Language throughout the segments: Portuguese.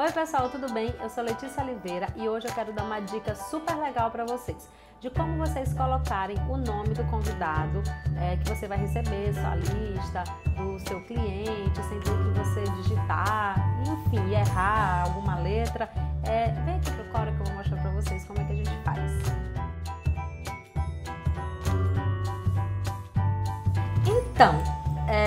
Oi pessoal, tudo bem? Eu sou Letícia Oliveira e hoje eu quero dar uma dica super legal para vocês de como vocês colocarem o nome do convidado que você vai receber, sua lista, do seu cliente, sem ter que você digitar, enfim, errar alguma letra. Vem aqui pro Corel que eu vou mostrar para vocês como é que a gente faz. Então,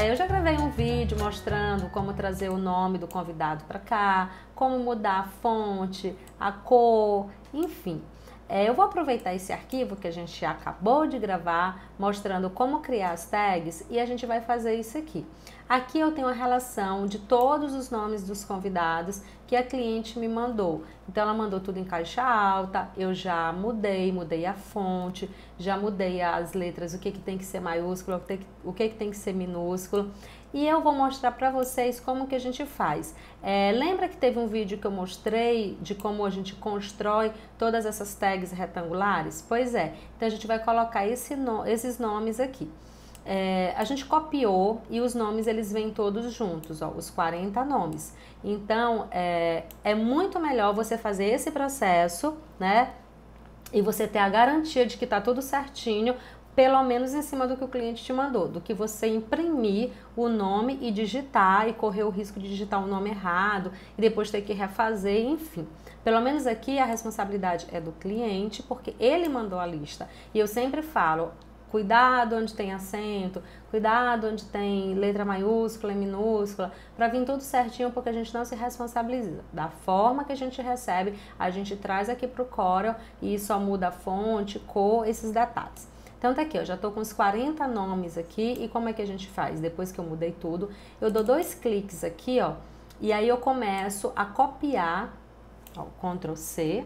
eu já gravei um vídeo mostrando como trazer o nome do convidado para cá, como mudar a fonte, a cor, enfim. Eu vou aproveitar esse arquivo que a gente acabou de gravar, mostrando como criar as tags, e a gente vai fazer isso aqui. Aqui eu tenho a relação de todos os nomes dos convidados que a cliente me mandou. Então ela mandou tudo em caixa alta, eu já mudei a fonte, já mudei as letras, o que tem que ser maiúsculo, o que tem que ser minúsculo. E eu vou mostrar para vocês como que a gente faz. Lembra que teve um vídeo que eu mostrei de como a gente constrói todas essas tags retangulares? Pois é, então a gente vai colocar esses nomes aqui. A gente copiou e os nomes eles vêm todos juntos, ó, os 40 nomes. Então, é muito melhor você fazer esse processo, né? E você ter a garantia de que tá tudo certinho, pelo menos em cima do que o cliente te mandou, do que você imprimir o nome e digitar e correr o risco de digitar um nome errado e depois ter que refazer, enfim. Pelo menos aqui a responsabilidade é do cliente, porque ele mandou a lista. E eu sempre falo, cuidado onde tem acento, cuidado onde tem letra maiúscula e minúscula, para vir tudo certinho, porque a gente não se responsabiliza. Da forma que a gente recebe, a gente traz aqui para o Corel e só muda a fonte, cor, esses detalhes. Então tá aqui, eu já tô com os 40 nomes aqui, e como é que a gente faz? Depois que eu mudei tudo, eu dou 2 cliques aqui, ó, e aí eu começo a copiar, ó, Ctrl C,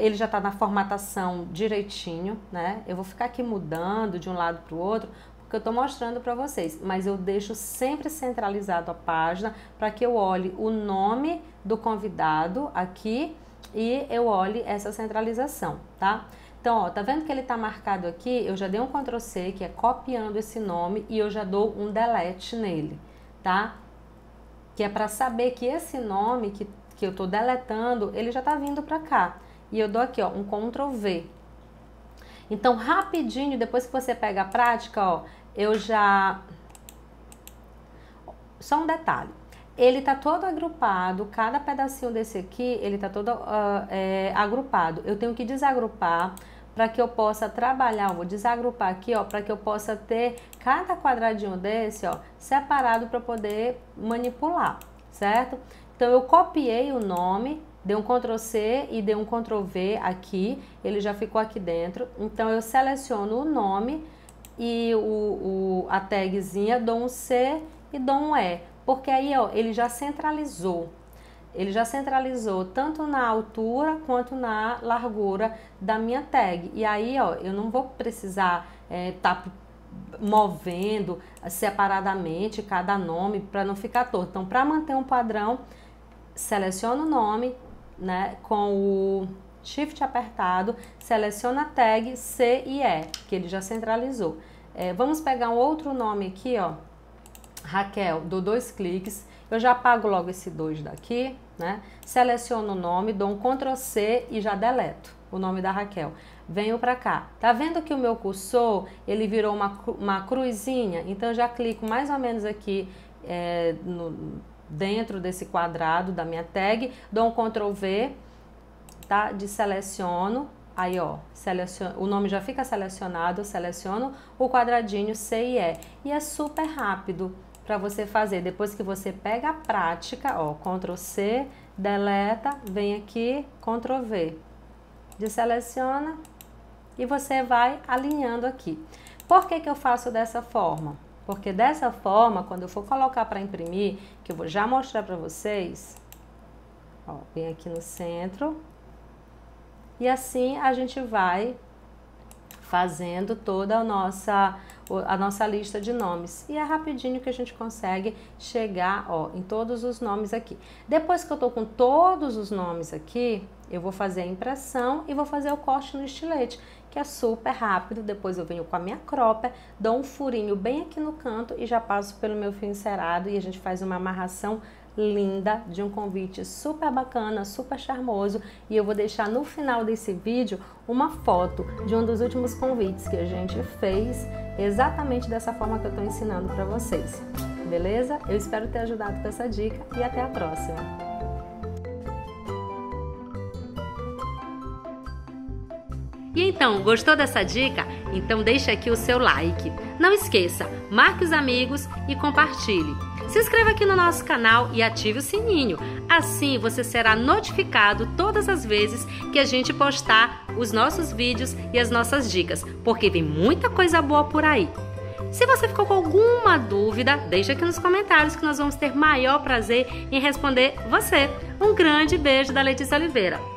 ele já tá na formatação direitinho, né? Eu vou ficar aqui mudando de um lado pro outro, que eu tô mostrando para vocês, mas eu deixo sempre centralizado a página para que eu olhe o nome do convidado aqui e eu olhe essa centralização, tá? Então, ó, tá vendo que ele tá marcado aqui? Eu já dei um Ctrl C, que é copiando esse nome, e eu já dou um delete nele, tá? Que é para saber que esse nome que eu tô deletando, ele já tá vindo para cá. E eu dou aqui, ó, um Ctrl V. Então, rapidinho, depois que você pega a prática, ó, eu já... Só um detalhe. Ele tá todo agrupado, cada pedacinho desse aqui, ele tá todo agrupado. Eu tenho que desagrupar para que eu possa trabalhar, eu vou desagrupar aqui, ó, para que eu possa ter cada quadradinho desse, ó, separado para poder manipular, certo? Então, eu copiei o nome, dei um Ctrl C e dei um Ctrl V aqui, ele já ficou aqui dentro. Então, eu seleciono o nome e a tagzinha, dou um C e dou um E, porque aí, ó, ele já centralizou tanto na altura quanto na largura da minha tag. E aí, ó, eu não vou precisar tá movendo separadamente cada nome para não ficar torto. Então, para manter um padrão, seleciono o nome, né, com o Shift apertado, seleciona a tag C e E, que ele já centralizou. Vamos pegar um outro nome aqui, ó, Raquel, dou 2 cliques, eu já apago logo esse 2 daqui, né? Seleciono o nome, dou um Ctrl C e já deleto o nome da Raquel. Venho pra cá. Tá vendo que o meu cursor, ele virou uma cruzinha? Então, eu já clico mais ou menos aqui dentro desse quadrado da minha tag, dou um Ctrl V, tá? Deseleciono. Aí, ó, seleciono, o nome já fica selecionado, seleciono o quadradinho C e E. E é super rápido para você fazer. Depois que você pega a prática, ó, Ctrl C, deleta, vem aqui, Ctrl V. Deseleciona e você vai alinhando aqui. Por que que eu faço dessa forma? Porque dessa forma, quando eu for colocar para imprimir, que eu vou já mostrar para vocês, ó, vem aqui no centro. E assim a gente vai fazendo toda a nossa lista de nomes. E é rapidinho que a gente consegue chegar, ó, em todos os nomes aqui. Depois que eu tô com todos os nomes aqui, eu vou fazer a impressão e vou fazer o corte no estilete, que é super rápido. Depois eu venho com a minha cropper, dou um furinho bem aqui no canto e já passo pelo meu fio encerado e a gente faz uma amarração linda, de um convite super bacana, super charmoso, e eu vou deixar no final desse vídeo uma foto de um dos últimos convites que a gente fez, exatamente dessa forma que eu estou ensinando para vocês, beleza? Eu espero ter ajudado com essa dica e até a próxima! E então, gostou dessa dica? Então deixa aqui o seu like. Não esqueça, marque os amigos e compartilhe. Se inscreva aqui no nosso canal e ative o sininho. Assim você será notificado todas as vezes que a gente postar os nossos vídeos e as nossas dicas, porque tem muita coisa boa por aí. Se você ficou com alguma dúvida, deixa aqui nos comentários que nós vamos ter maior prazer em responder você. Um grande beijo da Letícia Oliveira.